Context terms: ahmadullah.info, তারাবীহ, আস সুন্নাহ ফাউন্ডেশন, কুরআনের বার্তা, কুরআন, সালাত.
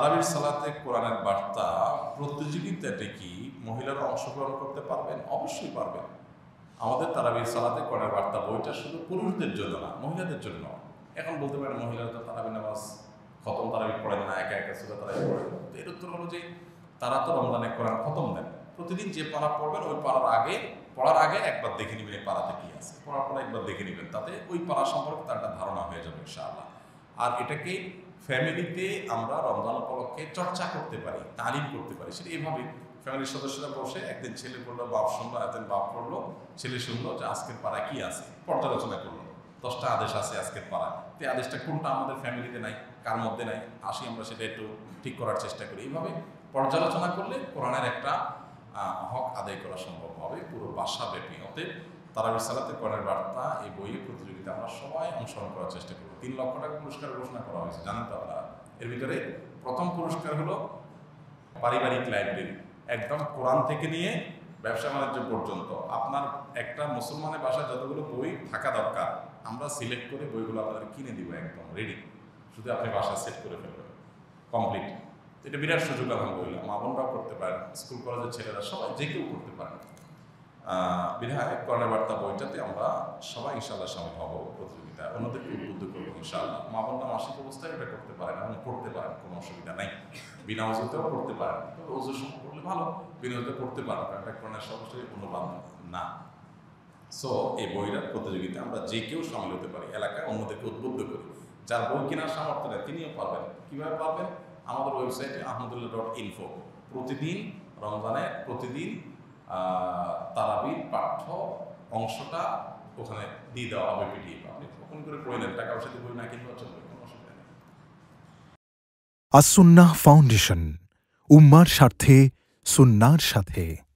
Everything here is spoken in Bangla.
তারাবীহ সালাতে কোরআনের বার্তা প্রতিযোগিতাতে কি মহিলারা অংশগ্রহণ করতে পারবেন? অবশ্যই পারবেন। আমাদের তারাবীহ সালাতে কোরআনের বার্তা বইটা শুধু পুরুষদের জন্য না, মহিলাদের জন্য। এখন বলতে পারেন মহিলারা তো তারাবীহ নামাজ খতম তারাবীহ পড়েন না, একা একা সূরা তারাবীহ পড়েন। তো এর উত্তর হলো যে তারা তো রমজানে কোরআন খতম দেন, প্রতিদিন যে পারা পড়বেন ওই পড়ার আগে একবার দেখে নেবেন এই পারাতে কি আছে, পড়ার পরে একবার দেখে নেবেন, তাতে ওই পারা সম্পর্কে তার একটা ধারণা হয়ে যাবে ইনশাআল্লাহ। আর এটাকে ফ্যামিলিতে আমরা রমজান উপলক্ষে চর্চা করতে পারি, তালিম করতে পারি। সেটা এইভাবে ফ্যামিলির সদস্যরা বসে একদিন ছেলে পড়লো, বাপ শুনলো, একদিন বাপ পড়লো, ছেলে শুনলো যে আজকের পারা কি আছে, পর্যালোচনা করলো। 10টা আদেশ আছে আজকের পারা, তো আদেশটা কোনটা আমাদের ফ্যামিলিতে নাই, কার মধ্যে নাই, আসি আমরা সেটা একটু ঠিক করার চেষ্টা করি। এইভাবে পর্যালোচনা করলে কোরআনের একটা হক আদায় করা সম্ভব হবে পুরো বাসা ব্যাপী। অতএব তারাবীহ সালাতে কোরআনের বার্তা এই বইয়ের প্রতিযোগিতা আমরা সবাই অংশগ্রহণ করার চেষ্টা করব। 3 লক্ষ টাকা পুরস্কার ঘোষণা করা হয়েছে, জানেন তো আপনারা। এর ভিতরে প্রথম পুরস্কার হলো পারিবারিক লাইব্রেরি, একদম কোরআন থেকে নিয়ে ব্যবসা বাণিজ্য পর্যন্ত। আপনার একটা মুসলমানের বাসায় যতগুলো বই থাকা দরকার আমরা সিলেক্ট করে বইগুলো আপনাদের কিনে দিব, একদম রেডি, শুধু আপনি বাসা সেট করে ফেলবেন কমপ্লিট। এটা বিরাট সুযোগ আলহামদুলিল্লাহ, মা বোনরাও করতে পারেন, স্কুল কলেজের ছেলেরা সবাই, যে কেউ করতে পারেন। বিধায়ক কোরআনের বার্তা বইটাতে আমরা সবাই ইনশাআল্লাহ সামিল হব প্রতিযোগিতা, অন্যদেরকে উদ্বুদ্ধ করবো ইনশাআল্লাহ। মা বোনরা মাসিক অবস্থায় এটা করতে পারেন, এবং পড়তে পারেন, কোনো অসুবিধা নাই। বিনা অজুতেও পড়তে পারেন, তবে অজুর সময় করলে ভালো, বিনা অজুতে পড়তে পারেন, কারণ এটা কোরআনের সবচেয়ে অনুবাদ না। সো এই বইটার প্রতিযোগিতা আমরা যে কেউ সামিল হতে পারি, এলাকায় অন্যদেরকে উদ্বুদ্ধ করি। যার বই কেনার সামর্থ্য নেই তিনিও পারবেন। কীভাবে পারবেন? আমাদের ওয়েবসাইটে ahmadullah.info প্রতিদিন রমজানে প্রতিদিন তারাবীহ পাঠ্য অংশটা ওখানে দিয়ে দেওয়া হবে পিডিএফ, আপনি ফোন করে পড়ে নেন, টাকা পয়সা দিয়ে বই না কিনলেও চলবে, কোনো অসুবিধা নেই। আস সুন্নাহ ফাউন্ডেশন, উম্মার স্বার্থে সুন্নাহর সাথে।